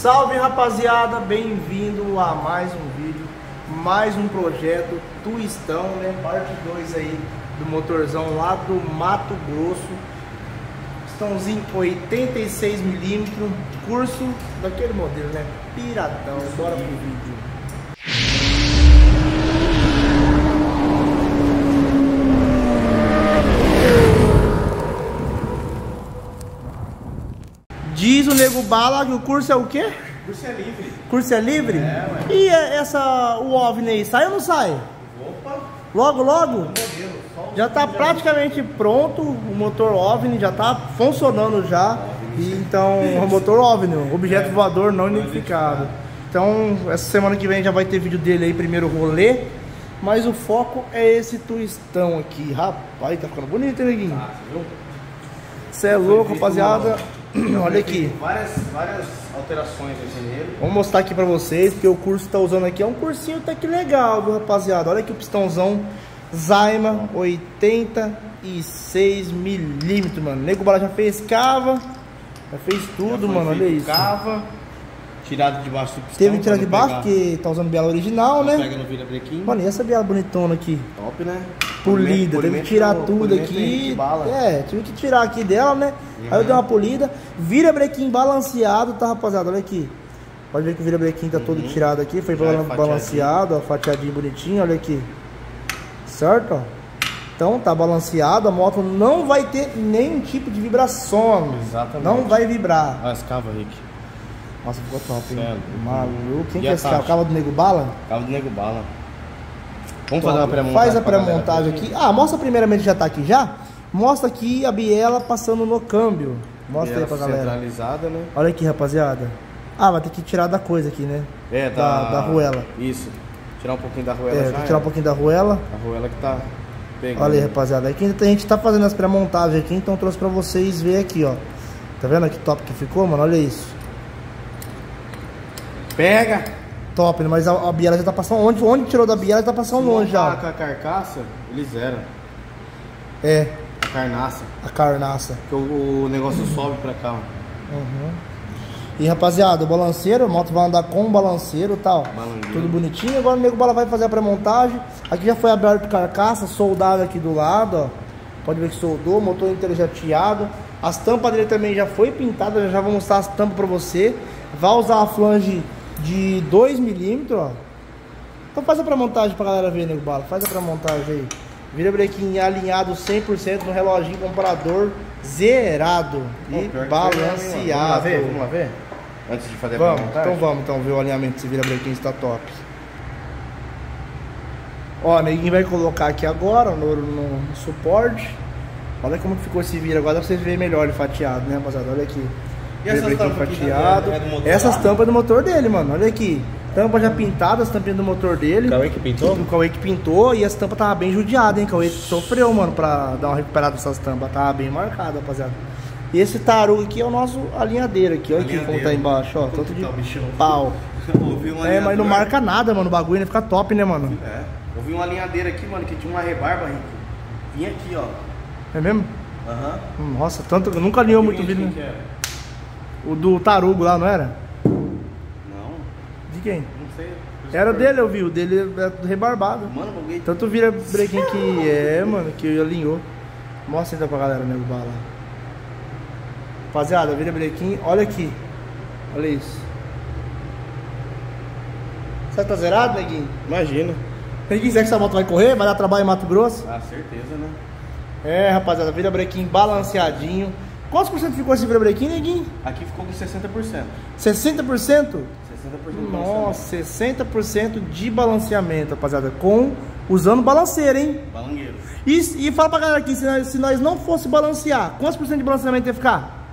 Salve rapaziada, bem-vindo a mais um vídeo, mais um projeto Twistão, né? Parte 2 aí do motorzão lá do Mato Grosso, Twistãozinho 86mm, curso daquele modelo, né? Piratão. Bora pro vídeo. Diz o Nego Bala que o curso é o quê? Curso é livre. Curso é livre? É, ué. E o OVNI aí, sai ou não sai? Opa! Logo, logo? Modelo, já tá praticamente pronto, o motor OVNI já tá funcionando já. E então, o motor OVNI, objeto voador não identificado. Então, essa semana que vem já vai ter vídeo dele aí, primeiro rolê. Mas o foco é esse Twistão aqui. Rapaz, tá ficando bonito, hein, neguinho? Ah, viu? Você é louco, rapaziada. Olha aqui, várias alterações aqui nele. Vou mostrar aqui pra vocês, porque o curso que tá usando aqui é um cursinho até que legal, viu, rapaziada? Olha aqui o pistãozão Zayma 86mm, mano. O Nego Bala já fez cava, já fez tudo, já, mano, olha isso. Cava, tirado debaixo do pistão. Teve que tirar de baixo, porque tá usando biela original, né? Pega no virabrequinho. Mano, e essa biela bonitona aqui? Top, né? Polida, teve que tirar tudo aqui. É, tive que tirar aqui dela, né? Uhum. Aí eu dei uma polida. Virabrequinho balanceado, tá, rapaziada? Olha aqui. Pode ver que o virabrequinho tá todo tirado aqui. Foi balanceado, ó, fatiadinho bonitinho, olha aqui. Certo, ó. Então tá balanceado, a moto não vai ter nenhum tipo de vibração. Exatamente. Não vai vibrar. Olha as cavas, Rick. Nossa, ficou top, hein? Maluco. Quem que é esse cava? Cava do Nego Bala? Cava do Nego Bala. Vamos fazer uma pré-montagem. Faz a pré-montagem aqui. Ah, mostra primeiramente, já tá aqui já. Mostra aqui a biela passando no câmbio. Mostra aí pra galera. Centralizada, né? Olha aqui, rapaziada. Ah, vai ter que tirar da coisa aqui, né? É, da arruela. Isso. Tirar um pouquinho da arruela já. Tirar um pouquinho da arruela. A arruela que tá pegando. Olha aí, rapaziada. Aqui a gente tá fazendo as pré-montagens aqui, então trouxe pra vocês verem aqui, ó. Tá vendo que top que ficou, mano? Olha isso. Pega! Top, mas a biela já tá passando longe. Onde tirou da biela já tá passando longe já. Com a carcaça, ele zera. É. A carnaça. A carnaça. Porque o negócio sobe pra cá, ó. Uhum. E rapaziada, o balanceiro, a moto vai andar com o balanceiro e tal. Balanguinho. Tudo bonitinho. Agora o Nego Bala vai fazer a pré-montagem. Aqui já foi aberto carcaça, soldado aqui do lado, ó. Pode ver que soldou, motor inteiro já tiado. As tampas dele também já foi pintada, já vou mostrar as tampas pra você. Vai usar a flange de 2mm, ó. Então faz a pré-montagem pra galera ver, Nego Bala. Faz a pré-montagem aí. Virabrequinho alinhado 100% no reloginho comparador zerado. Pô, e balanceado. É, vamos lá ver? Antes de fazer a pré-montagem? Então vamos ver o alinhamento desse virabrequinho, se tá top. Ó, neguinho vai colocar aqui agora, no suporte. Olha como ficou esse vira. Agora dá pra vocês verem melhor ele fatiado, né, rapaziada? Olha aqui. E essas tampas aqui, é do motor dele, mano. Olha aqui. Tampa já pintada, as tampinhas do motor dele. O Cauê que pintou? O Cauê que pintou. E as tampas tava bem judiada, hein? O Cauê sofreu, mano, pra dar uma recuperada nessas tampas. Tava bem marcada, rapaziada. E esse tarugo aqui é o nosso alinhadeiro aqui. Olha aqui como tá embaixo, ó. Tanto de pau. É, mas não marca nada, mano. O bagulho ainda fica top, né, mano? É. Eu vi um alinhadeiro aqui, mano, que tinha uma rebarba, Henrique. Vinha aqui, ó. É mesmo? Aham. Nossa, tanto. Eu nunca alinhou muito vídeo, né? O do tarugo lá, não era? Não. De quem? Não sei. Era dele, eu vi. O dele é rebarbado. Mano, buguei. Tanto vira brequinho que é, mano, que alinhou. Mostra ainda pra galera, Nego Bala. Rapaziada, vira brequinho. Olha aqui. Olha isso. Você tá zerado, neguinho? Imagina. Neguinho, será que essa moto vai correr? Vai dar trabalho em Mato Grosso? Ah, certeza, né? É, rapaziada, vira brequinho balanceadinho. Quantos por cento ficou esse virabrequinho, neguinho? Aqui ficou com 60%. 60%? 60%. Nossa, 60% de balanceamento, rapaziada. Usando balanceiro, hein? Balangueiro. E fala pra galera aqui, se nós não fosse balancear, quantos por cento de balanceamento ia ficar?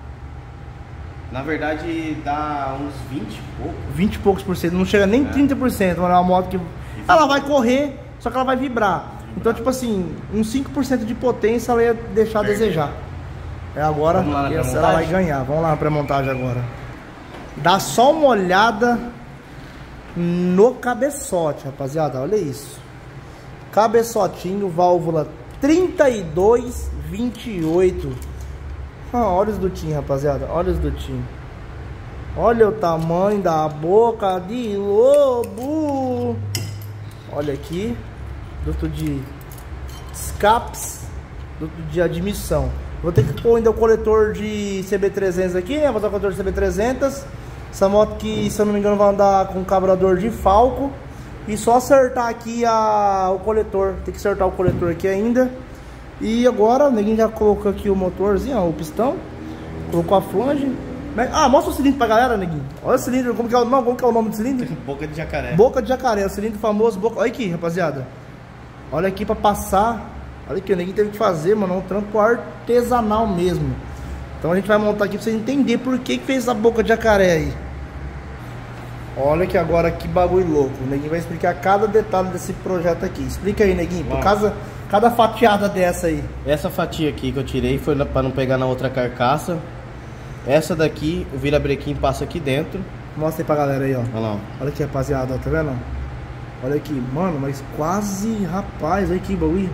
Na verdade, dá uns 20 e pouco. 20 e poucos por cento. Não chega nem 30%. Mano, é uma moto que... Ela vai correr, só que ela vai vibrar. Então, tipo assim, uns 5% de potência ela ia deixar a desejar. É agora que ela vai ganhar. Vamos lá na pré-montagem agora. Dá só uma olhada no cabeçote, rapaziada. Olha isso. Cabeçotinho, válvula 3228. Ah, olha os dutinhos, rapaziada. Olha os dutinhos. Olha o tamanho da boca de lobo. Olha aqui, duto de escapes, duto de admissão. Vou ter que pôr ainda o coletor de CB300 aqui, né? Vou botar o coletor de CB300. Essa moto que, se eu não me engano, vai andar com carburador de falco. E só acertar aqui o coletor. Tem que acertar o coletor aqui ainda. E agora, ninguém já colocou aqui o motorzinho, ó, o pistão. Colocou a flange. Ah, mostra o cilindro pra galera, neguinho. Olha o cilindro, como que é o nome, como que é o nome do cilindro? Boca de jacaré. Boca de jacaré, o cilindro famoso. Boca... Olha aqui, rapaziada. Olha aqui pra passar. Olha aqui, o neguinho teve que fazer, mano, um trampo artesanal mesmo. Então a gente vai montar aqui pra vocês entenderem por que que fez essa boca de jacaré aí. Olha aqui agora, que bagulho louco. O neguinho vai explicar cada detalhe desse projeto aqui. Explica aí, neguinho, por causa... Cada fatiada dessa aí. Essa fatia aqui que eu tirei foi para não pegar na outra carcaça. Essa daqui, o virabrequim passa aqui dentro. Mostra aí pra galera aí, ó. Olha lá, ó. Olha aqui, rapaziada, ó, tá vendo? Olha aqui, mano, mas quase, rapaz, olha que bagulho.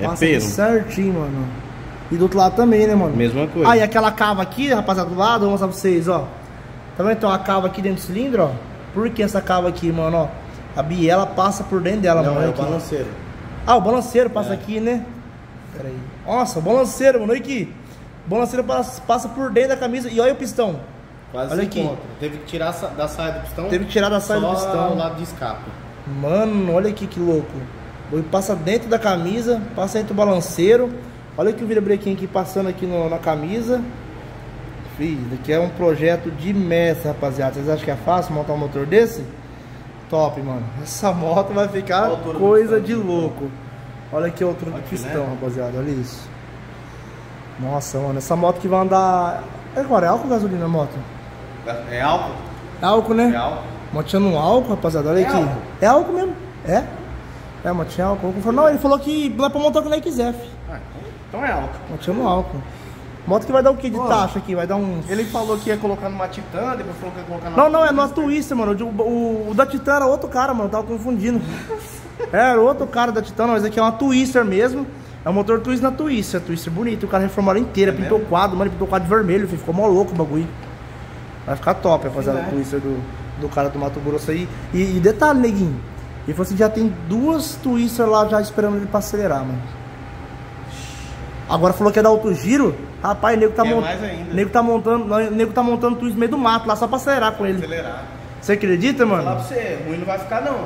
É passa pelo. Aqui certinho, mano. E do outro lado também, né, mano? Mesma coisa. Aí, aquela cava aqui, rapaziada, do lado, vou mostrar pra vocês, ó. Tá vendo? Então, a cava aqui dentro do cilindro, ó. Por que essa cava aqui, mano, ó? A biela passa por dentro dela, não, mano. É o balanceiro. Ah, o balanceiro passa aqui, né? Pera aí. Nossa, o balanceiro, mano, olha aqui. O balanceiro passa por dentro da camisa. E olha o pistão. Quase olha aqui. Encontra. Teve que tirar da saia do pistão. Teve que tirar da saia do pistão. Só o lado de escape. Mano, olha aqui que louco. Ele passa dentro da camisa, passa dentro do balanceiro. Olha aqui o virabrequim aqui passando aqui na camisa. Fiz, aqui é um projeto de mestre, rapaziada. Vocês acham que é fácil montar um motor desse? Top, mano. Essa moto vai ficar coisa de louco. Olha aqui a altura do pistão, rapaziada. Olha isso. Nossa, mano. Essa moto que vai andar... Agora, é álcool ou gasolina a moto? É álcool. É álcool, né? É álcool. Motinha no álcool, rapaziada. Olha aqui. Álcool. É álcool mesmo? É? É, motinha é álcool. Não, ele falou que dá pra montar o que nem quiser, filho. Ah, então é álcool. Motinha no álcool. Moto que vai dar o que de taxa aqui? Vai dar um... Ele falou que ia colocar numa Titan, depois falou que ia colocar na... Não, não, é na Twister, mano. O da Titan era outro cara, mano. Eu tava confundindo. Era outro cara da Titan, mas aqui é uma Twister mesmo. É um motor Twister na Twister. Twister bonito. O cara reformou ela inteira, pintou quadro, mano. Pintou quadro vermelho, filho. Ficou mó louco o bagulho. Vai ficar top, rapaziada, a Twister do cara do Mato Grosso aí. E detalhe, neguinho. Ele falou assim, já tem duas Twister lá já esperando ele pra acelerar, mano. Agora falou que ia dar outro giro. Rapaz, o nego tá, nego tá montando tudo no meio do mato lá, só pra acelerar com ele. Acelerar. Você acredita, mano? Vou falar pra você, ruim não vai ficar não.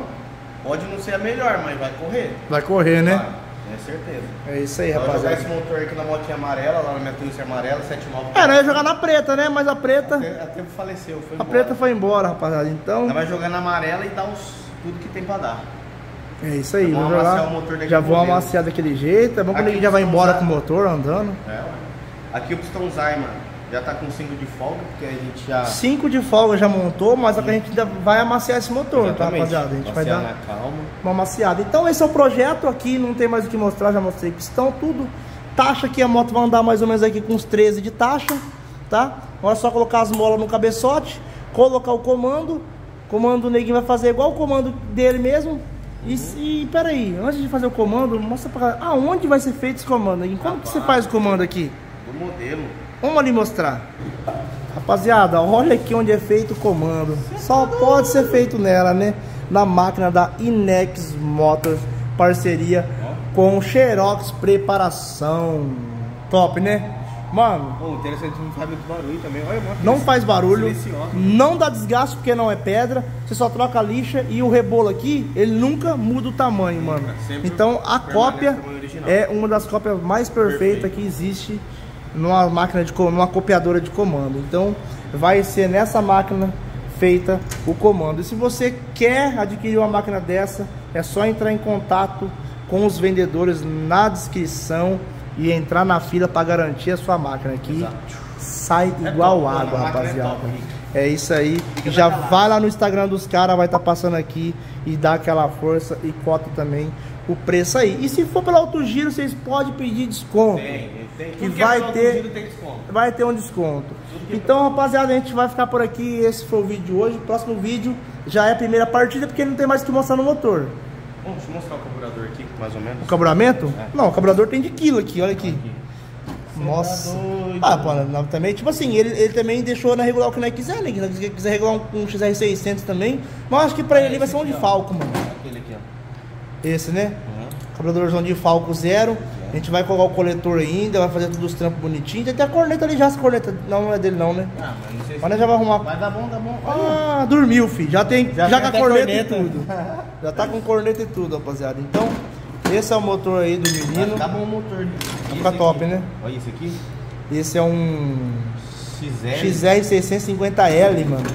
Pode não ser a melhor, mas vai correr. Vai correr, né? Vai, é certeza. É isso aí, rapaziada. Vai jogar esse motor aqui na motinha amarela, lá na minha Twister amarela, 79. É, não ia jogar na preta, né? Mas a preta... Até faleceu, foi embora. A preta foi embora, rapaziada, então... Ela vai jogar na amarela e dar tudo que tem pra dar. É isso aí, vamos jogar. Já vou amaciar daquele jeito, é bom que ele já vai embora com o motor andando. É, ó. Aqui o pistão Zayma já tá com 5 de folga, porque a gente já... 5 de folga já montou, mas a gente ainda vai amaciar esse motor, exatamente, tá, rapaziada? A gente vai dar uma amaciada. Então esse é o projeto aqui, não tem mais o que mostrar, já mostrei pistão, tudo. Taxa aqui, a moto vai andar mais ou menos aqui com uns 13 de taxa, tá? Agora é só colocar as molas no cabeçote, colocar o comando. O comando do neguinho vai fazer igual o comando dele mesmo. E peraí, antes de fazer o comando, mostra pra galera, aonde vai ser feito esse comando? Como que você faz o comando aqui? Modelo. Vamos ali mostrar. Rapaziada, olha aqui onde é feito o comando. Só pode ser feito nela, né? Na máquina da Inex Motors. Parceria com Xerox Preparação. Top, né? Mano, o interessante não faz muito barulho também. Olha, não faz barulho, silenciosa. Não dá desgaste porque não é pedra. Você só troca a lixa e o rebolo aqui, ele nunca muda o tamanho, mano. Então a cópia é uma das cópias mais perfeitas que existe numa máquina numa copiadora de comando. Então vai ser nessa máquina feita o comando. E se você quer adquirir uma máquina dessa, é só entrar em contato com os vendedores na descrição e entrar na fila para garantir a sua máquina aqui. Exato. Sai igual água, rapaziada. É isso aí. Já vai lá no Instagram dos caras, vai estar passando aqui e dá aquela força e cota também o preço aí. E se for pelo alto giro, vocês podem pedir desconto. Que vai ter um desconto. Então, rapaziada, a gente vai ficar por aqui. Esse foi o vídeo de hoje. O próximo vídeo já é a primeira partida, porque não tem mais o que mostrar no motor. Bom, deixa eu mostrar o carburador aqui, mais ou menos. O carburamento? É. Não, o carburador tem de quilo aqui, olha aqui. Nossa. Ah, pô, na, também, tipo assim, ele também deixou na regular o que não quiser, né? Se quiser regular um XR600 também. Mas acho que pra ele ali vai ser um de falco, mano. Aquele aqui, ó. Esse, né? Uhum. Cabradorzão de falco zero. A gente vai colocar o coletor ainda, vai fazer todos os trampos bonitinhos. Tem até a corneta ali já, essa corneta não é dele não, né? Ah, mas não sei se... Mas já vai arrumar. Vai dar bom, dá bom. Ah, dormiu, filho. Já tem, já com a corneta e tudo. Já tá com corneta e tudo, rapaziada. Então, esse é o motor aí do menino. Tá bom o motor. Vai ficar top, né? Olha esse aqui. Esse é um... XR650L, mano.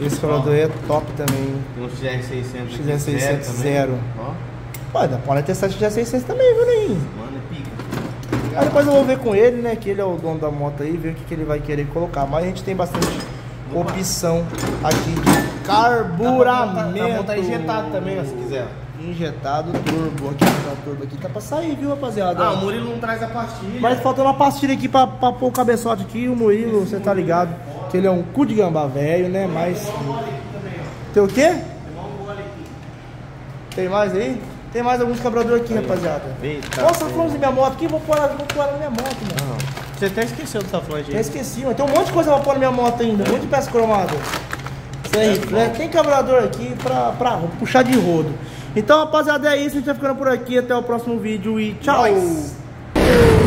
Esse coletor aí é top também. Tem um XR600 XR600. Pô, dá pra testar XR600 também, viu, Ney? Mano, é pica. Aí depois eu vou ver com ele, né? Que ele é o dono da moto aí, ver o que, que ele vai querer colocar. Mas a gente tem bastante opção aqui de carburamento. Dá pra botar injetado também, ó, se quiser. Injetado turbo. Aqui, o turbo aqui tá pra sair, viu, rapaziada? Ah, o Murilo não traz a pastilha. Mas faltou uma pastilha aqui pra pôr o cabeçote aqui. O Murilo, você tá ligado? Que ele é um cu de gambá velho, né? Mas... Tem o quê? Tem mais aí? Tem mais alguns quebradores aqui, rapaziada. Olha o saflante da minha moto aqui, vou pôr na minha moto, mano. Você até esqueceu do saflante aí. Eu esqueci, mas tem um monte de coisa pra pôr na minha moto ainda, um monte de peça cromada. Isso aí, né? Tem quebrador aqui pra puxar de rodo. Então, rapaziada, é isso. A gente vai ficando por aqui. Até o próximo vídeo e tchau! Nice.